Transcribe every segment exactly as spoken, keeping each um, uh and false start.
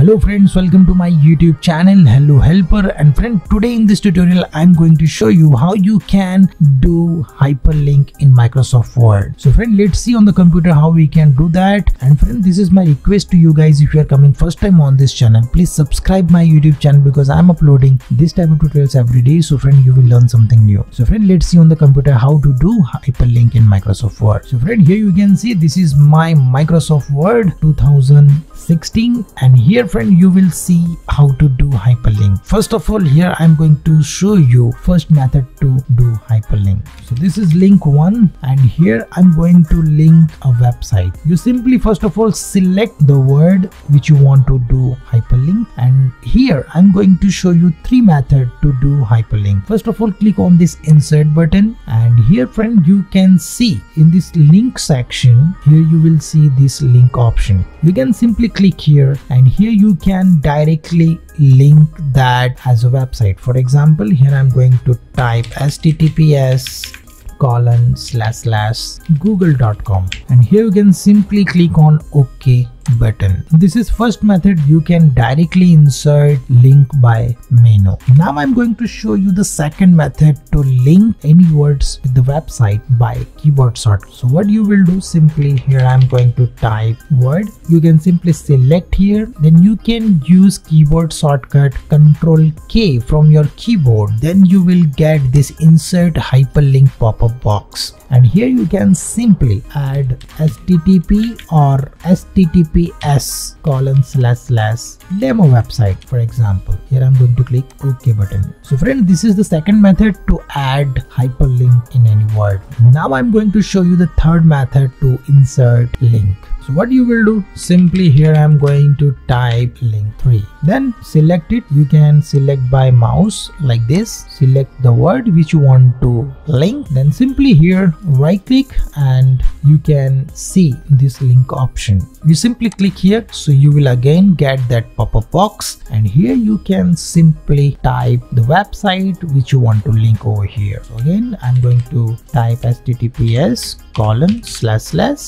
Hello friends, welcome to my YouTube channel Hello Helper. And friend, today in this tutorial I'm going to show you how you can do hyperlink in Microsoft Word. So friend, let's see on the computer how we can do that. And friend, this is my request to you guys. If you are coming first time on this channel, please subscribe my YouTube channel because I'm uploading this type of tutorials every day. So friend, you will learn something new. So friend, let's see on the computer how to do hyperlink in Microsoft Word. So friend, here you can see this is my Microsoft Word two thousand sixteen, and here friend you will see how to do hyperlink. First of all, here I'm going to show you first method to do hyperlink. So this is link one, and here I'm going to link a website. You simply first of all select the word which you want to do hyperlink, and here I'm going to show you three methods to do hyperlink. First of all, click on this insert button, and here friend you can see in this link section, here you will see this link option. You can simply click here, and here you can directly link that as a website. For example, here I'm going to type H T T P S colon slash slash google dot com, and here you can simply click on OK button. This is first method. You can directly insert link by menu. Now I'm going to show you the second method to link any words with the website by keyboard shortcut. So what you will do, simply here I'm going to type word. You can simply select here, then you can use keyboard shortcut Control K from your keyboard. Then you will get this insert hyperlink pop-up box, and here you can simply add H T T P or H T T P H T T P S colon slash slash demo website, for example. Here I'm going to click OK button. So friend, this is the second method to add hyperlink in any word. Now I'm going to show you the third method to insert link. So what you will do, simply here I'm going to type link three, then select it. You can select by mouse like this, select the word which you want to link, then simply here right click, and you can see this link option. You simply click here, so you will again get that pop-up box, and here you can simply type the website which you want to link over here. So again I'm going to type H T T P S colon slash slash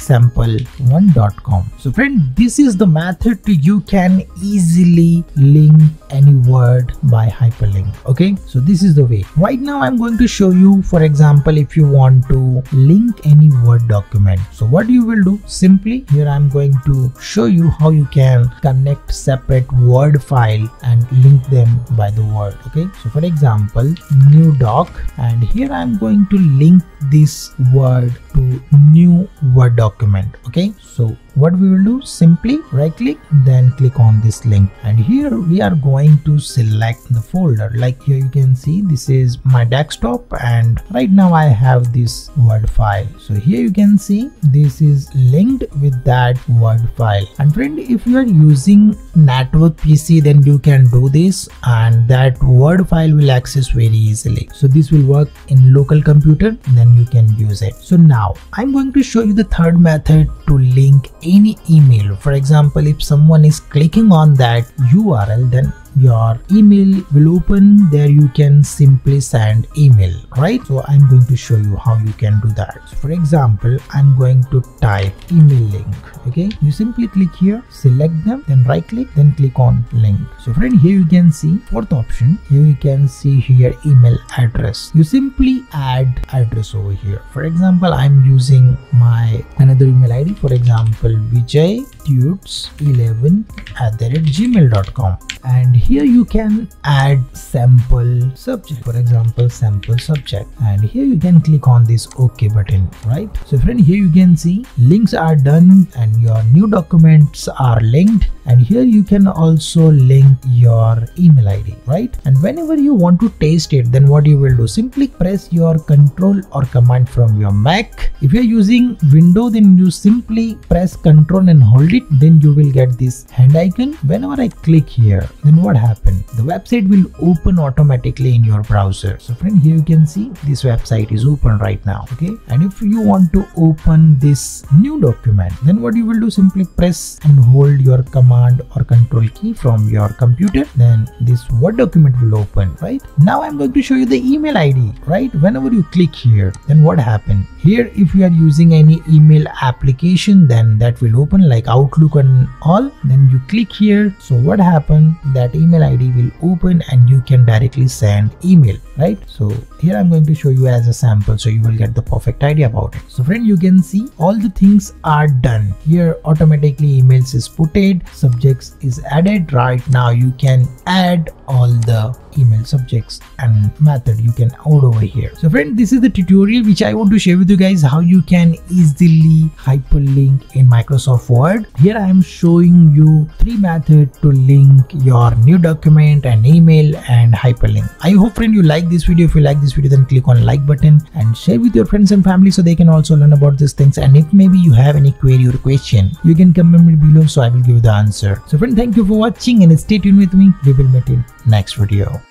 sample one dot com. So friend, this is the method to you can easily link any word by hyperlink. Okay, so this is the way. Right now I'm going to show you, for example, if you want to link any Word document. So what you will do, simply here I'm going to show you how you can connect separate Word file and link them by the Word. Okay, so for example, new doc, and here I'm going to link this Word to new Word document document. Okay, so what we will do, simply right click, then click on this link, and here we are going to select the folder. Like here you can see this is my desktop, and right now I have this Word file. So here you can see this is linked with that Word file. And friend, if you are using network P C, then you can do this, and that Word file will access very easily. So this will work in local computer, then you can use it. So now I'm going to show you the third method to link any email. For example, if someone is clicking on that U R L, then your email will open. There you can simply send email, right? So I'm going to show you how you can do that. So for example, I'm going to type email link. Okay, you simply click here, select them, then right click, then click on link. So friend, here you can see fourth option. Here you can see here email address. You simply add address over here. For example, I'm using my another email I D, for example vijay tubes eleven at the rate gmail dot com, and here you can add sample subject, for example sample subject, and here you can click on this OK button, right? So friend, here you can see links are done and your new documents are linked, and here you can also link your email I D, right? And whenever you want to taste it, then what you will do, simply press your control or command from your Mac. If you are using Windows, then you simply press control and hold it, then you will get this hand icon. Whenever I click here, then what happened, the website will open automatically in your browser. So friend, here you can see this website is open right now. Okay, and if you want to open this new document, then what you will do, simply press and hold your command or control key from your computer, then this Word document will open, right? Now I'm going to show you the email I D, right? Whenever you click here, then what happened here, if you are using any email application, then that will open like Outlook and all, then you click here. So what happened, that email I D will open and you can directly send email, right? So here I'm going to show you as a sample, so you will get the perfect idea about it. So friend, you can see all the things are done here. Automatically emails is putted, subjects is added. Right now you can add all the email subjects and method you can add over here. So friend, this is the tutorial which I want to share with you guys, how you can easily hyperlink in Microsoft Word. Here I am showing you three methods to link your new document and email and hyperlink. I hope friend you like this video. If you like this video, then click on like button and share with your friends and family so they can also learn about these things. And if maybe you have any query or question, you can comment below, so I will give you the answer. So friend, thank you for watching and stay tuned with me. We will meet in next video.